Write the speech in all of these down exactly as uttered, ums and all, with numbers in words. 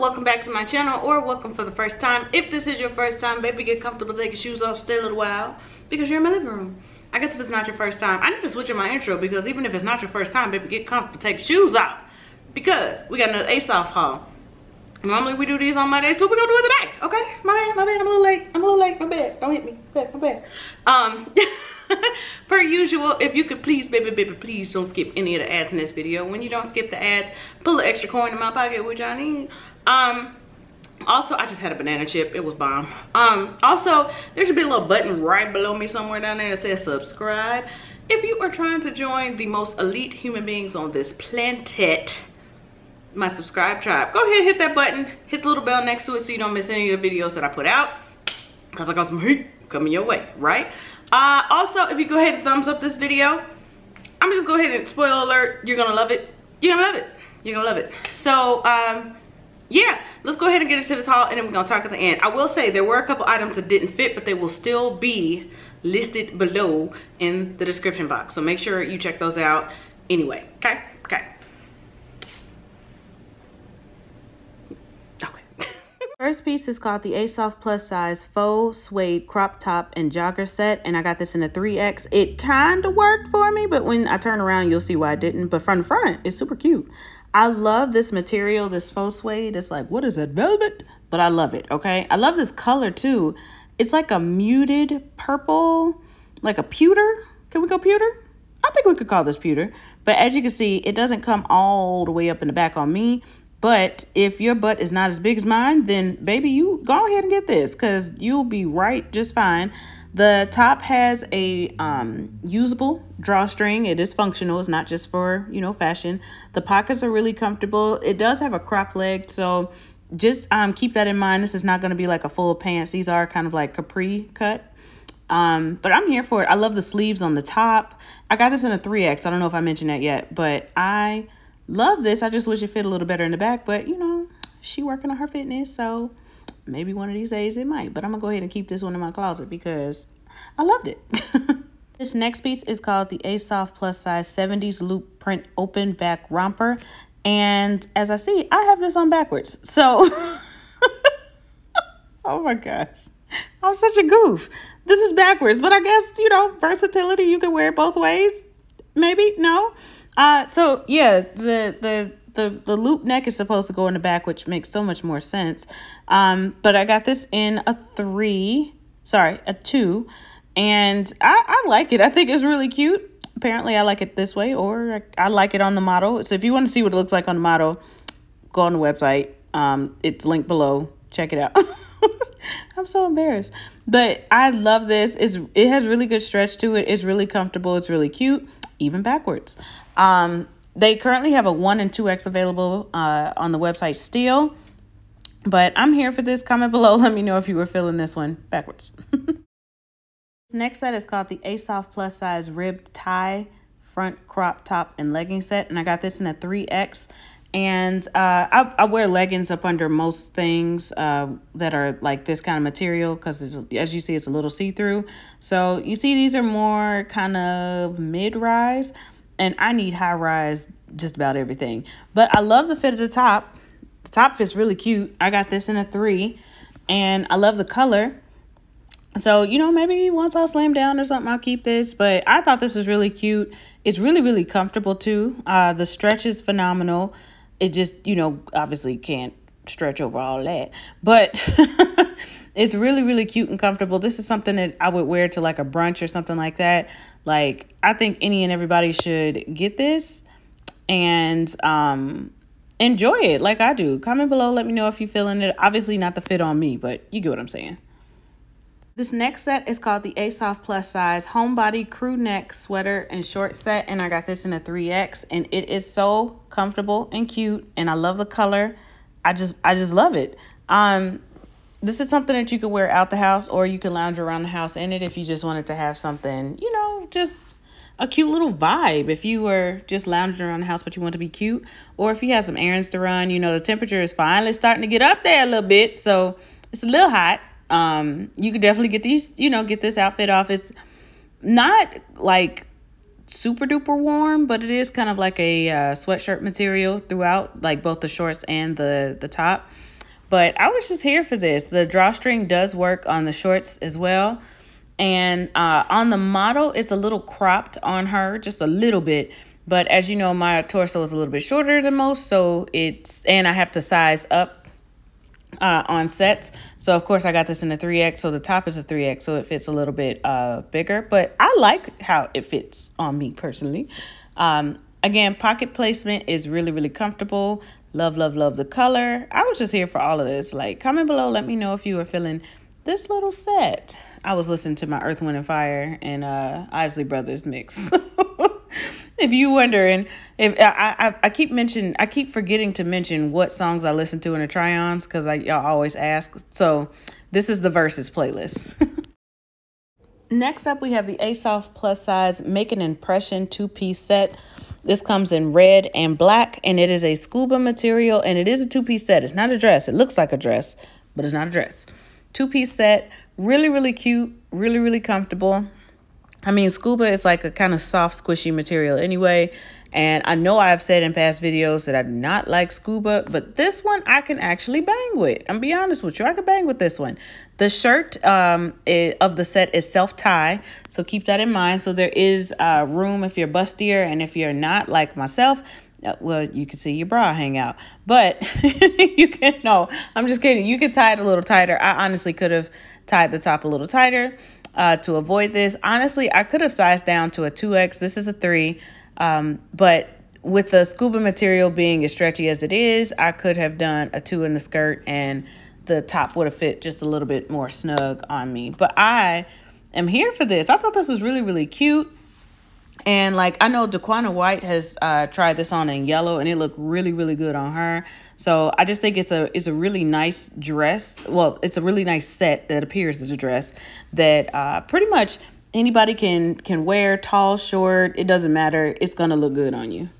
welcome back to my channel, or welcome for the first time. If this is your first time, baby, get comfortable, take your shoes off, stay a little while, because you're in my living room. I guess if it's not your first time, I need to switch in my intro, because even if it's not your first time, baby, get comfortable, take your shoes off, because we got another ASOPH haul. Normally we do these on Mondays, but we're gonna do it today, okay? My bad, my bad, I'm a little late, I'm a little late, my bad, don't hit me, okay, my bad. Um, per usual, if you could please, baby, baby, please don't skip any of the ads in this video. When you don't skip the ads, pull an extra coin in my pocket, which I need. Um, also, I just had a banana chip, it was bomb. Um, also, there should be a little button right below me somewhere down there that says subscribe. If you are trying to join the most elite human beings on this planet, my subscribe tribe, go ahead, hit that button, hit the little bell next to it so you don't miss any of the videos that I put out, because I got some heat coming your way, right? Uh also, if you go ahead and thumbs up this video, I'm just go ahead and spoiler alert, you're gonna love it, you're gonna love it, you're gonna love it. So um yeah, let's go ahead and get into this haul, and then we're gonna talk at the end. I will say there were a couple items that didn't fit, but they will still be listed below in the description box, so make sure you check those out anyway. Okay, okay. First piece is called the ASOPH Plus Size Faux Suede Crop Top and Jogger Set, and I got this in a three X. It kind of worked for me, but when I turn around, you'll see why I didn't. But from the front, it's super cute. I love this material, this faux suede. It's like, what is that, velvet? But I love it, okay? I love this color, too. It's like a muted purple, like a pewter. Can we go pewter? I think we could call this pewter. But as you can see, it doesn't come all the way up in the back on me. But if your butt is not as big as mine, then baby, you go ahead and get this, because you'll be right just fine. The top has a um, usable drawstring. It is functional. It's not just for, you know, fashion. The pockets are really comfortable. It does have a crop leg, so just um, keep that in mind. This is not going to be like a full pants. These are kind of like capri cut. Um, but I'm here for it. I love the sleeves on the top. I got this in a three X. I don't know if I mentioned that yet, but I love this. I just wish it fit a little better in the back, but you know, she working on her fitness, so maybe one of these days it might. But I'm gonna go ahead and keep this one in my closet because I loved it. This next piece is called the ASOPH Plus Size seventies Loop Print Open Back Romper, and as I see, I have this on backwards, so oh my gosh, I'm such a goof. This is backwards, but I guess, you know, versatility, you can wear it both ways, maybe. No. Uh, so yeah, the, the, the, the loop neck is supposed to go in the back, which makes so much more sense. Um, but I got this in a three, sorry, a two, and I, I like it. I think it's really cute. Apparently I like it this way, or I, I like it on the model. So if you want to see what it looks like on the model, go on the website. Um, it's linked below. Check it out. I'm so embarrassed, but I love this. It's, it has really good stretch to it. It's really comfortable. It's really cute, even backwards. Um, they currently have a one and two X available uh, on the website still, but I'm here for this. Comment below. Let me know if you were feeling this one backwards. Next set is called the ASOPH Plus Size Ribbed Tie Front Crop Top and Legging Set, and I got this in a three X. And uh, I, I wear leggings up under most things uh, that are like this kind of material, because as you see, it's a little see-through. So you see these are more kind of mid-rise, and I need high-rise just about everything. But I love the fit of the top. The top fits really cute. I got this in a three, and I love the color. So, you know, maybe once I slam down or something, I'll keep this. But I thought this was really cute. It's really, really comfortable, too. Uh, the stretch is phenomenal. It just, you know, obviously can't stretch over all that, but it's really, really cute and comfortable. This is something that I would wear to like a brunch or something like that. Like, I think any and everybody should get this and um, enjoy it like I do. Comment below. Let me know if you're feeling it. Obviously not the fit on me, but you get what I'm saying. This next set is called the ASOPH Plus Size Homebody Crew Neck Sweater and Short Set, and I got this in a three X, and it is so comfortable and cute, and I love the color. I just I just love it. Um, this is something that you can wear out the house, or you can lounge around the house in it if you just wanted to have something, you know, just a cute little vibe. If you were just lounging around the house but you want to be cute, or if you have some errands to run, you know, the temperature is finally starting to get up there a little bit, so it's a little hot. Um, you could definitely get these, you know, get this outfit off. It's not like super duper warm, but it is kind of like a uh, sweatshirt material throughout, like both the shorts and the, the top. But I was just here for this. The drawstring does work on the shorts as well. And uh, on the model, it's a little cropped on her, just a little bit. But as you know, my torso is a little bit shorter than most. So it's, and I have to size up uh, on sets. So of course I got this in a three X. So the top is a three X. So it fits a little bit uh, bigger, but I like how it fits on me personally. Um, again, pocket placement is really, really comfortable. Love, love, love the color. I was just here for all of this. Like, comment below. Let me know if you are feeling this little set. I was listening to my Earth, Wind and Fire and uh, Isley Brothers mix. If you wondering, if I, I I keep mentioning, I keep forgetting to mention what songs I listen to in the try-ons because I y'all always ask. So this is the Versus playlist. Next up, we have the ASOPH Plus Size Make an Impression two-piece set. This comes in red and black, and it is a scuba material, and it is a two-piece set. It's not a dress. It looks like a dress, but it's not a dress. Two-piece set. Really, really cute. Really, really comfortable. I mean, scuba is like a kind of soft, squishy material anyway. And I know I've said in past videos that I do not like scuba, but this one I can actually bang with. I'm be honest with you. I can bang with this one. The shirt um, is, of the set is self-tie. So keep that in mind. So there is uh, room if you're bustier, and if you're not like myself, well, you can see your bra hang out. But you can, no, I'm just kidding. You could tie it a little tighter. I honestly could have tied the top a little tighter uh, to avoid this. Honestly, I could have sized down to a two X. This is a three. Um, but with the scuba material being as stretchy as it is, I could have done a two in the skirt and the top would have fit just a little bit more snug on me. But I am here for this. I thought this was really, really cute. And like, I know Daquana White has uh, tried this on in yellow and it looked really, really good on her. So I just think it's a it's a really nice dress. Well, it's a really nice set that appears as a dress that uh, pretty much anybody can can wear, tall, short. It doesn't matter. It's going to look good on you.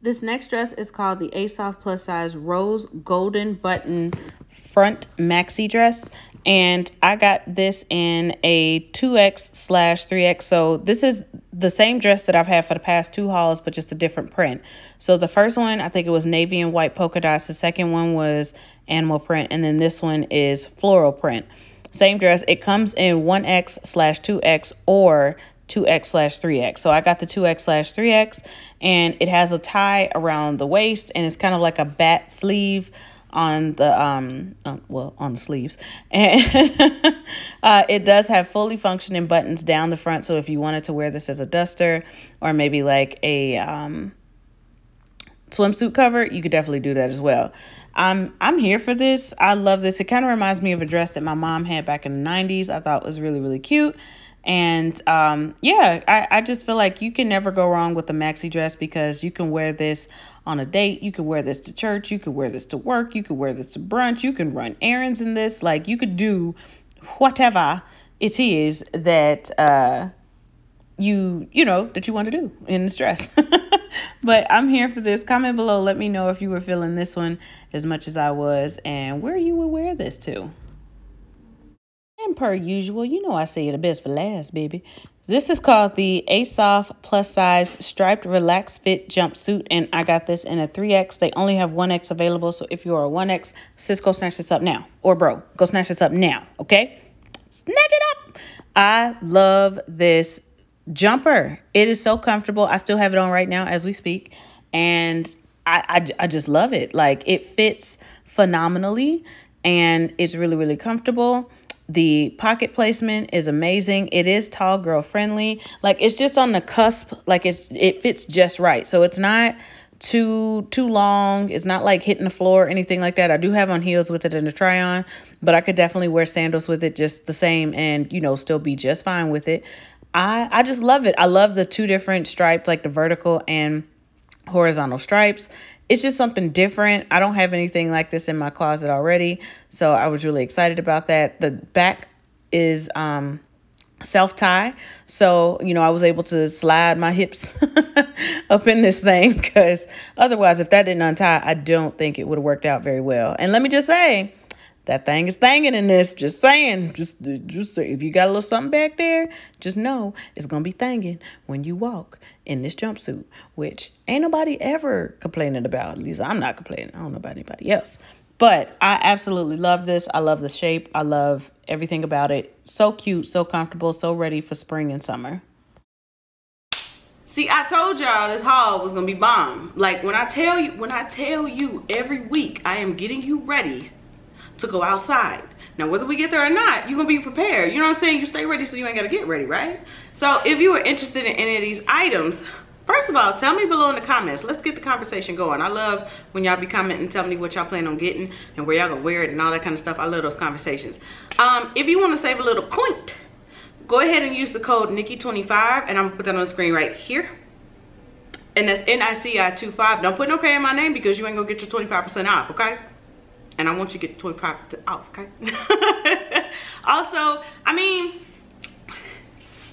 This next dress is called the ASOPH Plus Size Rose Golden Button Front Maxi Dress. And I got this in a two X slash three X. So this is the same dress that I've had for the past two hauls, but just a different print. So the first one, I think it was navy and white polka dots. The second one was animal print. And then this one is floral print. Same dress. It comes in one X slash two X or two X slash three X. So I got the two X slash three X, and it has a tie around the waist, and it's kind of like a bat sleeve on the um uh, well on the sleeves, and uh, it does have fully functioning buttons down the front. So if you wanted to wear this as a duster or maybe like a um swimsuit cover, you could definitely do that as well. Um, I'm here for this. I love this. It kind of reminds me of a dress that my mom had back in the nineties. I thought was really, really cute. And um, yeah, I, I just feel like you can never go wrong with a maxi dress because you can wear this on a date. You can wear this to church. You can wear this to work. You can wear this to brunch. You can run errands in this. Like, you could do whatever it is that uh, you, you know, that you want to do in this dress. But I'm here for this. Comment below. Let me know if you were feeling this one as much as I was and where you would wear this to. And per usual, you know I say the best for last, baby. This is called the ASOPH Plus Size Striped Relaxed Fit Jumpsuit, and I got this in a three X. They only have one X available, so if you are a one X, sis, go snatch this up now. Or bro, go snatch this up now, okay? Snatch it up! I love this jumper. It is so comfortable. I still have it on right now as we speak, and I, I, I just love it. Like, it fits phenomenally, and it's really, really comfortable. The pocket placement is amazing. It is tall girl friendly. Like, it's just on the cusp. Like, it's, it fits just right. So it's not too, too long. It's not like hitting the floor or anything like that. I do have on heels with it in the try on, but I could definitely wear sandals with it just the same and, you know, still be just fine with it. I, I just love it. I love the two different stripes, like the vertical and horizontal stripes. It's just something different. I don't have anything like this in my closet already, so I was really excited about that. The back is um self-tie, so you know I was able to slide my hips up in this thing, because otherwise if that didn't untie, I don't think it would have worked out very well. And let me just say, that thing is thangin' in this. Just saying. Just, just say, if you got a little something back there, just know it's going to be thangin' when you walk in this jumpsuit, which ain't nobody ever complaining about. At least I'm not complaining. I don't know about anybody else. But I absolutely love this. I love the shape. I love everything about it. So cute, so comfortable, so ready for spring and summer. See, I told y'all this haul was gonna be bomb. Like when I tell you, when I tell you every week, I am getting you ready to go outside. Now, whether we get there or not, you're gonna be prepared. You know what I'm saying? You stay ready so you ain't gotta get ready, right? So if you are interested in any of these items, first of all, tell me below in the comments. Let's get the conversation going. I love when y'all be commenting, telling me what y'all plan on getting and where y'all gonna wear it and all that kind of stuff. I love those conversations. Um, if you wanna save a little point, go ahead and use the code N I C I twenty-five, and I'm gonna put that on the screen right here. And that's N I C I twenty-five. Don't put no K in my name because you ain't gonna get your twenty-five percent off, okay? And I want you to get twenty-five percent off, okay? Also, I mean,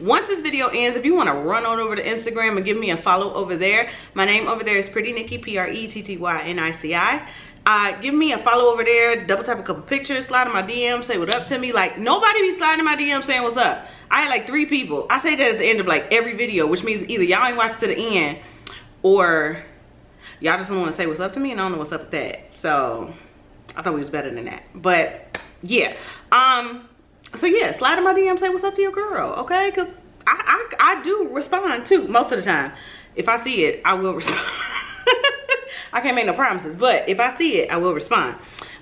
once this video ends, if you want to run on over to Instagram and give me a follow over there, my name over there is Pretty Nici, P R E T T Y N I C I. Uh, give me a follow over there, double tap a couple pictures, slide in my D M, say what up to me. Like, nobody be sliding my D M saying what's up. I had like three people. I say that at the end of like every video, which means either y'all ain't watched to the end or y'all just don't want to say what's up to me, and I don't know what's up with that. So I thought we was better than that. But yeah. Um... So yeah, slide in my D M, say what's up to your girl, okay? Because I, I I do respond too, most of the time. If I see it, I will respond. I can't make no promises, but if I see it, I will respond.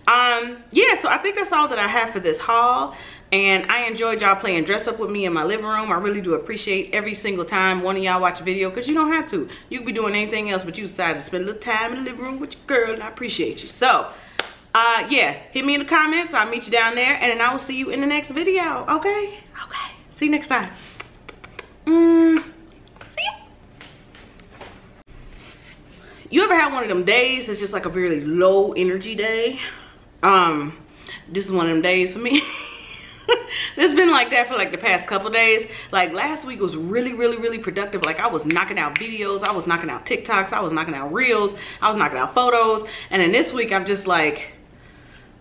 Um, yeah, so I think that's all that I have for this haul. And I enjoyed y'all playing dress up with me in my living room. I really do appreciate every single time one of y'all watch a video, because you don't have to. You could be doing anything else, but you decided to spend a little time in the living room with your girl, and I appreciate you. So Uh, yeah, hit me in the comments. I'll meet you down there, and then I will see you in the next video, okay? Okay, see you next time. Mm, see ya. You ever had one of them days that's just like a really low energy day? Um, this is one of them days for me. It's been like that for like the past couple days. Like last week was really, really, really productive. Like I was knocking out videos. I was knocking out TikToks. I was knocking out reels. I was knocking out photos. And then this week I'm just like,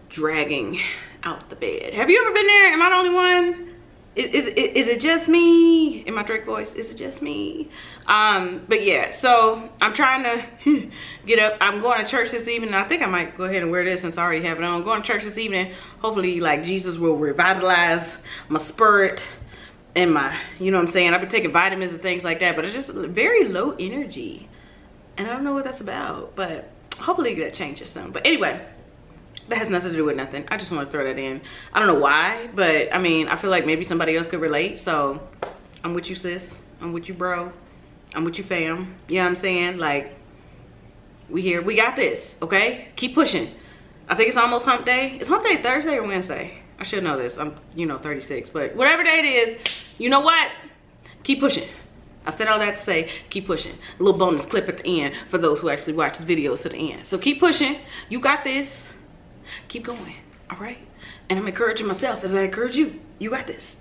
dragging out the bed. Have you ever been there? Am I the only one? Is, is, is it just me? In my Drake voice, is it just me? Um, but yeah, so I'm trying to get up. I'm going to church this evening. I think I might go ahead and wear this since I already have it on. I'm going to church this evening. Hopefully, like, Jesus will revitalize my spirit and my, you know what I'm saying? I've been taking vitamins and things like that, but it's just very low energy. And I don't know what that's about, but hopefully that changes soon. But anyway, that has nothing to do with nothing. I just want to throw that in. I don't know why, but I mean, I feel like maybe somebody else could relate. So I'm with you, sis. I'm with you, bro. I'm with you, fam. You know what I'm saying? Like, we here. We got this, okay? Keep pushing. I think it's almost hump day. It's hump day Thursday or Wednesday? I should know this. I'm, you know, thirty-six. But whatever day it is, you know what? Keep pushing. I said all that to say, keep pushing. A little bonus clip at the end for those who actually watch the videos to the end. So keep pushing. You got this. Keep going, all right? And I'm encouraging myself as I encourage you. You got this.